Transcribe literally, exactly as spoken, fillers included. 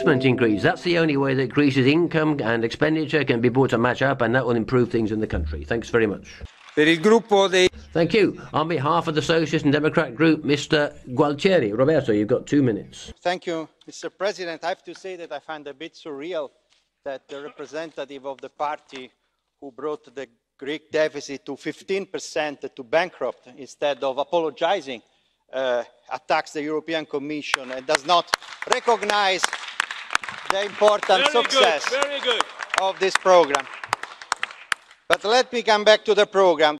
investment in Greece. That's the only way that Greece's income and expenditure can be brought to match up, and that will improve things in the country. Thanks very much. Thank you. On behalf of the Socialist and Democrat Group, Mister Gualtieri. Roberto, you've got two minutes. Thank you, Mister President. I have to say that I find it a bit surreal that the representative of the party who brought the Greek deficit to fifteen percent to bankrupt, instead of apologizing, uh, attacks the European Commission and does not recognize the important very success good, very good. of this program. But let me come back to the program.